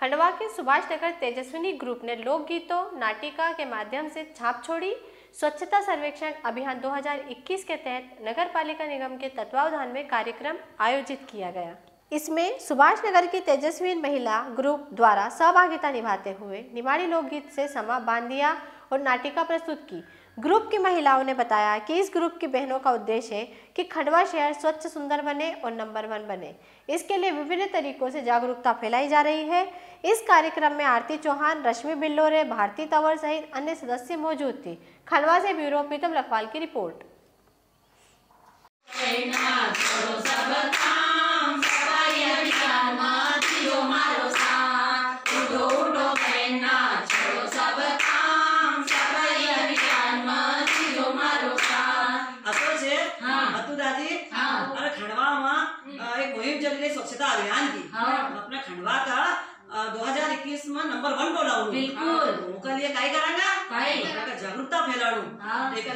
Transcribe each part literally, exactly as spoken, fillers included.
खंडवा के सुभाषनगर तेजस्विनी ग्रुप ने लोकगीतों, नाटिका के माध्यम से छाप छोड़ी। स्वच्छता सर्वेक्षण अभियान दो हज़ार इक्कीस के तहत नगर पालिका निगम के तत्वावधान में कार्यक्रम आयोजित किया गया। इसमें सुभाषनगर की तेजस्वी महिला ग्रुप द्वारा सहभागिता निभाते हुए निमाड़ी लोकगीत से समा बांधिया और नाटिका प्रस्तुत की। ग्रुप की महिलाओं ने बताया कि इस ग्रुप की बहनों का उद्देश्य है कि खंडवा शहर स्वच्छ, सुंदर बने और नंबर वन बने। इसके लिए विभिन्न तरीकों से जागरूकता फैलाई जा रही है। इस कार्यक्रम में आरती चौहान, रश्मि बिल्लोरे, भारती तंवर सहित अन्य सदस्य मौजूद थे। खंडवा से ब्यूरो प्रीतम लखवाल की रिपोर्ट। स्वच्छता अभियान की अपना खंडवा का दो हज़ार इक्कीस में नंबर वन बोला हूँ। बिल्कुल लिए काय करांगा जागरूकता फैलाऊ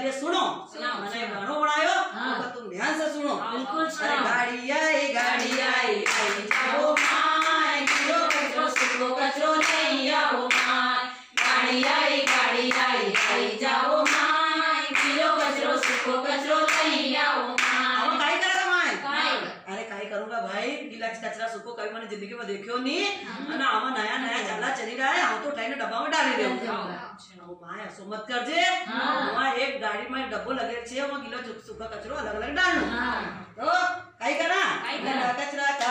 लिए सुनो मैंने गानों बनायो तो तुम ध्यान से सुनो। बिल्कुल गाड़ी आई गाड़ी आई आई जाओ माय किलो कचरो सुनो कचरो नहीं आओ माय गाड़ी आई गाड़ी आई आई जाओ माय किलो कचरो सुनो कचरो नहीं आओ माय। हम काय करा माय अरे काय करूंगा भाई कचरा सुखो कभी मैंने जिंदगी में देखियो नहीं है ना। हम नया नया जाला चली रहा है हम तो टाइम डब्बा में डाली रहे सो मत कर जे वहाँ एक गाड़ी में डब्बो लगे छे वो गिला सूखा कचरो अलग अलग डालू तो काई करना कचरा का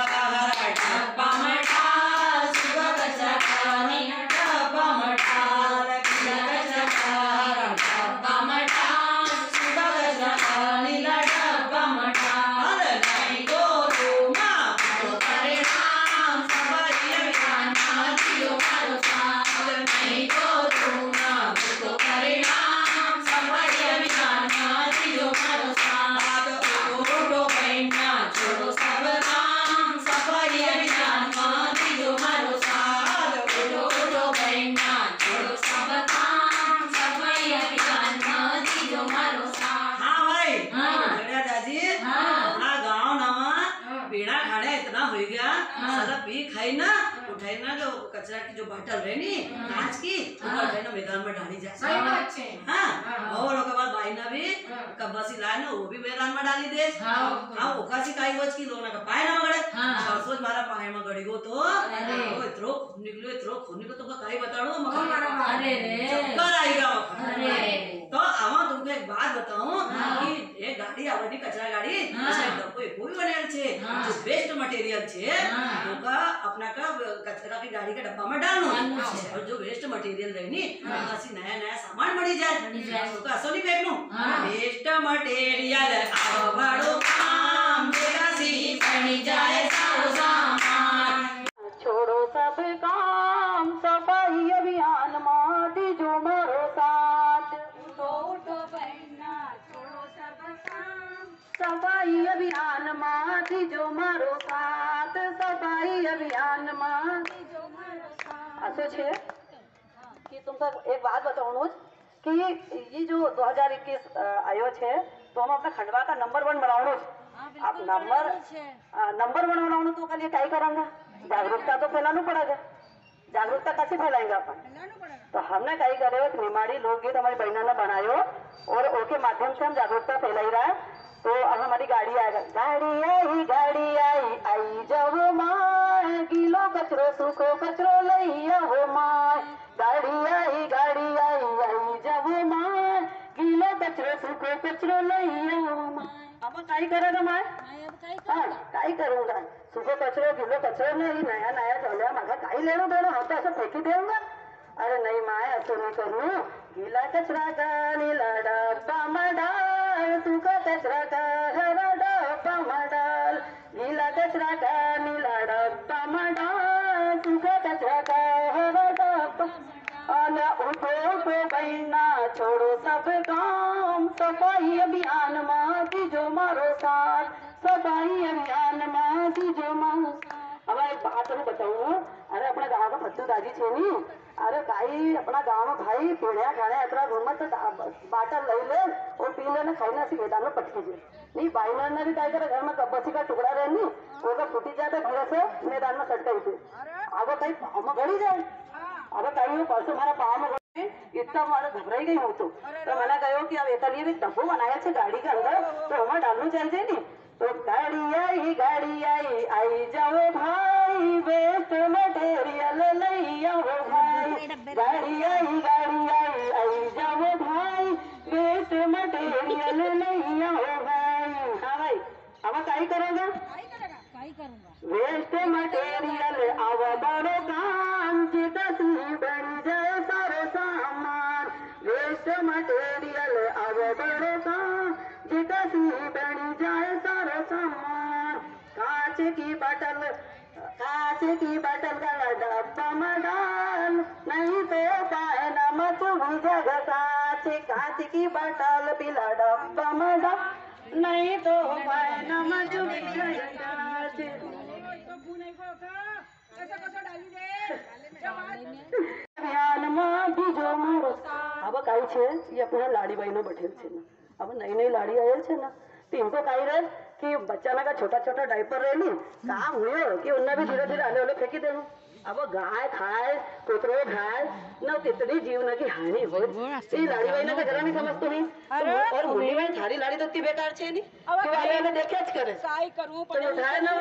पी खाई ना उठाई ना जो कचरा की जो बाटल रहनी कांच की उठाई ना मैदान में डाली जाए। और उसके बाद भाई ना भी कब्बा सी लाए ना वो भी मैदान में डाली दे। हाँ ओखा सी काई वच की लोना का पाए ना मगड़े सरसोज मारा पाए में गड़ी गो तो इतरो निकलो इतरो खोनी को तुमका काई बताड़ो अरे रे चक्कर आएगा। तो आवा तुमको एक बात बताऊं कि ये गाड़ी आवड़ी कचरा गाड़ी कोई कोई बनेल छे जो बेस्ट मटेरियल छे का अपना का कचरा की गाड़ी का डब्बा में डालो और जो वेस्ट मटेरियल रहनी ऐसी नया नया सामान बनी जाए तो का असो नहीं फेंकनो वेस्ट मटेरियल आओ बड़ो काम मेरा सी बनी जाए सारो सामान छोड़ो सब काम सफाई अभियान मां दीजो मारो साथ दो तो बहना छोड़ो सब काम सफाई अभियान मां दीजो मारो साथ सफाई अभियान मां ऐसे छे कि तुम सब एक बात बताऊं कि ये जो दो हज़ार इक्कीस आयोज है तो हम अपना खंडवा का नंबर वन बनाओ। आप नंबर नंबर वन बनाओ तो कल ये क्या करेंगे जागरूकता तो फैलाना पड़ेगा। जागरूकता कैसे फैलाएंगे अपन तो हमने क्या करे निमाड़ी लोकगीत हमारी बहना ने बनायो और उसके माध्यम से हम जागरूकता फैलाई रहा है। तो अब हमारी गाड़ी आएगा गाड़ी आई गाड़ी आई आई जाओ माय गीलो कचरो सूखो कचरो लई आओ माय गाड़ी आई गाड़ी आई आई जाओ माय गीलो कचरो सूखो कचरो लई आओ माय। अब काई करेगा माय काई करूंगा सूखो कचरो गीलो कचरो नहीं नया नया चलिया मगर काई लेना देना हम तो ऐसा फेंकी देगा अरे नहीं माय ऐसा नहीं करूँ गीला कचरा का नीला डब्बा में डाल सूखा कचरा का हरा डब्बा में डाल गीला कचरा का नीला डब्बा में डाल सूखा कचरा का हरा डब्बा आला उठो उठो बहना छोड़ो सब काम सफाई अभियान मां दीजो मारो साथ सफाई अभियान मां दीजो मारो साथ। अब एक बात मैं बताऊँ अरे अपना गाँव में भत्तू दादी छे नी अरे भाई अपना गाँव में भाई पेड़िया खाने इतना घूमत बाटर ले ले और पी लेना खाई ना सी मैदान में पटकी जे। नहीं बाई मारना भी काय करा घर में बसी का टुकड़ा रहनी वो का फुटी जाता घर से मैदान में सटका इसे आगे कहीं हम घड़ी जाए अगर कहीं परसों हमारा पाव में इतना हमारा घबराई गई हो तो मैंने कहो कि अब एक नहीं धब्बो बनाया छे गाड़ी के अंदर तो हमें डालू चाहिए नहीं तो गाड़ी आई गाड़ी आई आई जाओ भाई वेस्ट मटेरियल लई आओ भाई गाड़ी आई गाड़ी आई आई जाओ भाई वेस्ट मटेरियल लई आओ भाई। हाँ भाई अब क्या करेगा वेस्ट मटेरियल अब बड़ो काम की तस्वीर बन जाए सारो सामान वेस्ट मटेरियल अब बड़ो काम की तस्वीर बन जाए सारो सामान कांच की बटल कांच की बटल का डब्बा में डाल नहीं तो पाए न मत बुझ कांच कांच की बटल पिला डब्बा में डाल नहीं तो पाए न मत बुझ अपना लाड़ी बहनों बैठेल छे ना अब नई नई लाड़ी आयल छे ना इनको कही रहे कि बच्चा ना का छोटा छोटा डायपर रहे ली काम हुए कि उन्हें भी धीरे धीरे आने वाले फेंकी देना अब गाय खाए कुतरो खाए न कितनी जीवन की हानि हो लाड़ी बहन का जरा नहीं समझते नहीं और मुंडी बहन थारी लाड़ी तो इतनी बेकार छे नहीं वाले ने देखे आज करे काय करू पड़े उठाए ना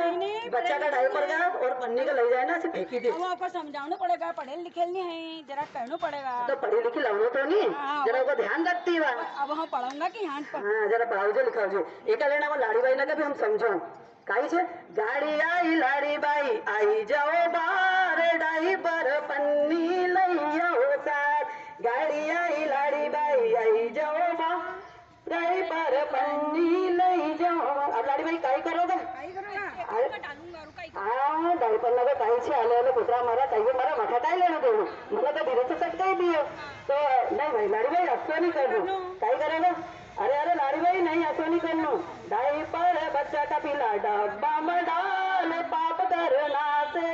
बच्चा का डायपर का और पन्नी का ले जाए ना से फेंकी दे आपको समझाना पड़ेगा पढ़े लिखे नहीं है जरा कहना पड़ेगा तो पढ़े लिखे लावो तो नहीं जरा को ध्यान रखती है अब हम पढ़ाऊंगा कि हां हां जरा पढ़ाओ लिखाओ जी एक लेना लाड़ी बहन का भी हम समझो काई छे गाड़ी आई लाड़ी बाई आई जाओ बार डाइपर पन्नी लई आओ साथ गाड़ी आई लाड़ी बाई आई जाओ बार डाइपर पन्नी लई जाओ। अब लाड़ी बाई काई करोगे काई करोगे अरे डालूंगा और काई हां डाइपर लगा काई छे आले आले कुतरा मारा काई मारा माथा काई लेनो देनो मला तो धीरे से सटकाई दियो तो नहीं भाई लाड़ी बाई ऐसा नहीं कर दो काई करोगे अरे अरे लाड़ी भाई नहीं ऐसा नहीं करना डाइपर बच्चा का पिला डब्बा में डाल पाप करना से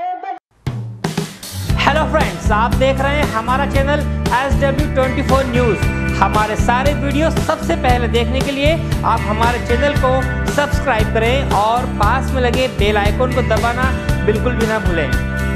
हेलो फ्रेंड्स आप देख रहे हैं हमारा चैनल एस डब्ल्यू चौबीस न्यूज़। हमारे सारे वीडियो सबसे पहले देखने के लिए आप हमारे चैनल को सब्सक्राइब करें और पास में लगे बेल आइकन को दबाना बिल्कुल भी ना भूलें।